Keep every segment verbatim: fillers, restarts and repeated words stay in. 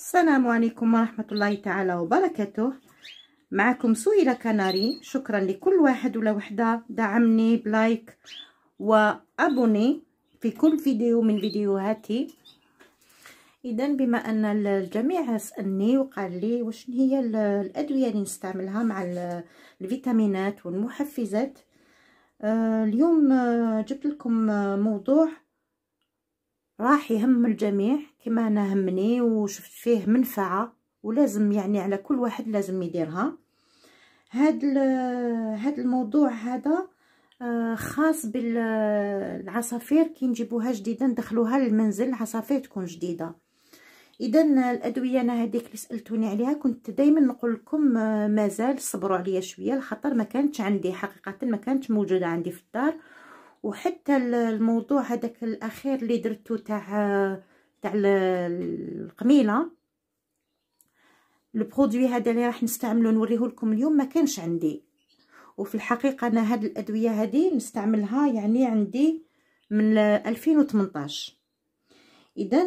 السلام عليكم ورحمة الله تعالى وبركاته. معكم سهيلة كناري. شكرا لكل واحد ولا وحدة دعمني بلايك وابوني في كل فيديو من فيديوهاتي. اذا بما ان الجميع سالني وقال لي واش هي الادويه اللي نستعملها مع الفيتامينات والمحفزات، اليوم جبت لكم موضوع راح يهم الجميع كما انا همني، وشفت فيه منفعه ولازم يعني على كل واحد لازم يديرها. هاد هاد الموضوع هذا خاص بالعصافير كي نجيبوها جديده ندخلوها للمنزل، العصافير تكون جديده. اذا الادويه انا هذيك اللي سالتوني عليها كنت دائما نقول لكم مازال صبروا عليا شويه لخاطر ما كانتش عندي، حقيقه ما كانتش موجوده عندي في الدار. وحتى الموضوع هذاك الاخير اللي درتو تاع تاع القميله، البرودوي هذا اللي راح نستعمله نوريه لكم اليوم ما كانش عندي. وفي الحقيقه انا هاد الادويه هذه نستعملها يعني عندي من ألفين وثمنطاش. اذا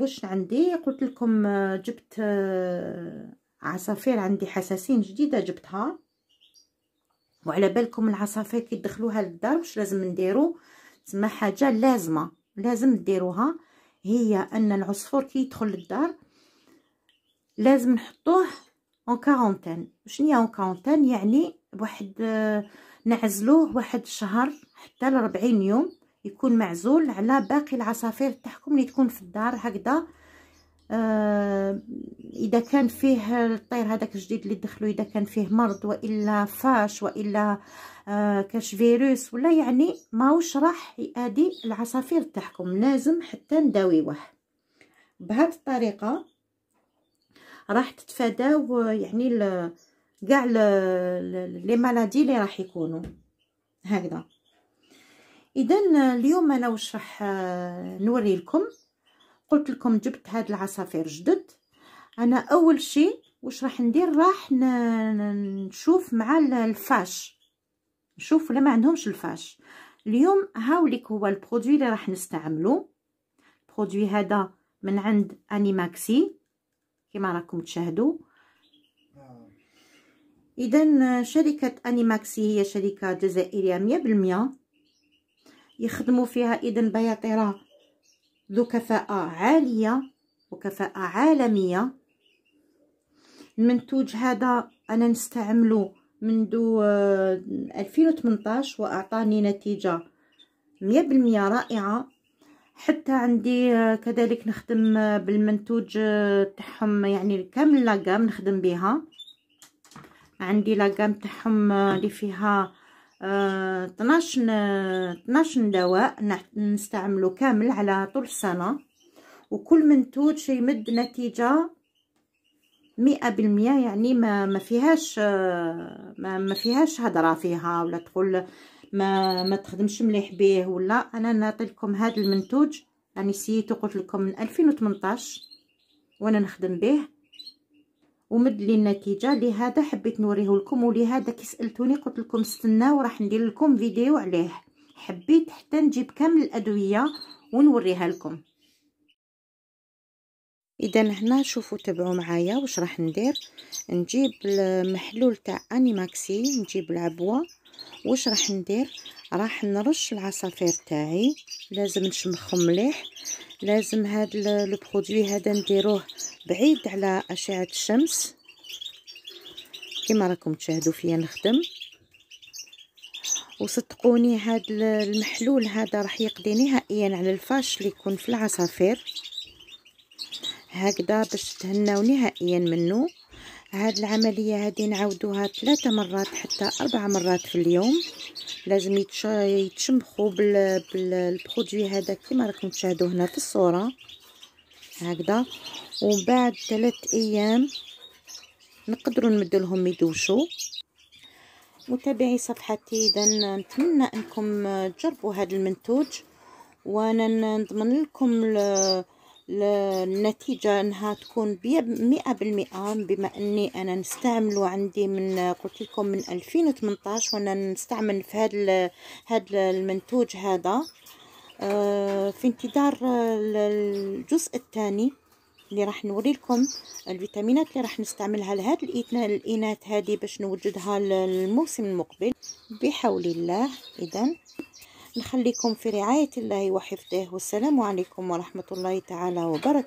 واش عندي؟ قلت لكم جبت عصافير عندي حساسين جديده جبتها، وعلى بالكم العصافير كي تدخلوها للدار واش لازم نديرو؟ تسمى حاجه لازمه لازم ديروها، هي ان العصفور كي يدخل للدار لازم نحطوه اون كارونتين. شنو هي اون كارونتين؟ يعني واحد نعزلوه واحد شهر حتى لربعين يوم، يكون معزول على باقي العصافير تاعكم اللي تكون في الدار هكذا. آه اذا كان فيه الطير هذاك الجديد اللي دخلوا اذا كان فيه مرض والا فاش والا آه كاش فيروس ولا يعني ماهوش راح يأذي العصافير تاعكم، لازم حتى نداويوه. بهذه الطريقه راح تتفاداو يعني ل... كاع لي مالادي اللي راح يكونوا هكذا. اذا اليوم انا واش راح نوري لكم، قلت لكم جبت هاد العصافير جدد. انا اول شيء واش راح ندير؟ راح نشوف مع الفاش، نشوف ولا ما عندهمش الفاش. اليوم هاوليك هو البرودوي اللي راح نستعملو. البرودوي هذا من عند انيماكسي كما راكم تشاهدوا. اذا شركه انيماكسي هي شركه جزائريه مية بالمية يخدموا فيها اذا بياطره ذو كفاءه عاليه وكفاءه عالميه. المنتوج هذا انا نستعمله منذ ألفين وثمنطاش واعطاني نتيجه مية بالمية رائعه. حتى عندي كذلك نخدم بالمنتوج تاعهم يعني كامل لاقام نخدم بها. عندي لاقام تاعهم اللي فيها اثناش دواء نستعمله كامل على طول السنه، وكل منتوج يمد نتيجه مئة بالمئة، يعني ما ما فيهاش ما, ما فيهاش هضره فيها ولا تقول ما ما تخدمش مليح به ولا. انا نعطي لكم هذا المنتوج يعني سيتو قلت لكم من ألفين وثمنطاش وانا نخدم به ومد لي النتيجه، لهذا حبيت نوريه لكم. ولهذا كي سالتوني قلت لكم استناو راح ندير لكم فيديو عليه، حبيت حتى نجيب كامل الادويه ونوريها لكم. اذا هنا شوفوا تبعوا معايا واش راح ندير. نجيب المحلول تاع انيماكسي، نجيب العبوه. واش راح ندير؟ راح نرش العصافير تاعي، لازم نشمخهم مليح. لازم هاد البرودوي هذا نديروه بعيد على اشعه الشمس كما راكم تشاهدوا فيا نخدم. وصدقوني هاد المحلول هذا راح يقضي نهائيا على الفاش اللي يكون في العصافير هكذا، باش تهناو نهائيا منه. هاد العمليه هذه نعاودوها ثلاثه مرات حتى اربع مرات في اليوم. لازم يتشمخوا بالبرودوي هذا كما راكم تشاهدوا هنا في الصوره هكذا، وبعد ثلاث ايام نقدروا نمدلهم يدوشوا. متابعي صفحتي، اذا نتمنى انكم تجربوا هذا المنتوج، وانا نضمن لكم النتيجه انها تكون مئة بالمئة، بما اني انا نستعمله عندي من قلت لكم من ألفين وثمنطاش وانا نستعمل في هذا هذا المنتوج هذا. في انتظار الجزء الثاني اللي راح نوري لكم الفيتامينات اللي راح نستعملها لهاد الاناث هذه باش نوجدها للموسم المقبل بحول الله. اذا نخليكم في رعاية الله وحفظه، والسلام عليكم ورحمة الله تعالى وبركاته.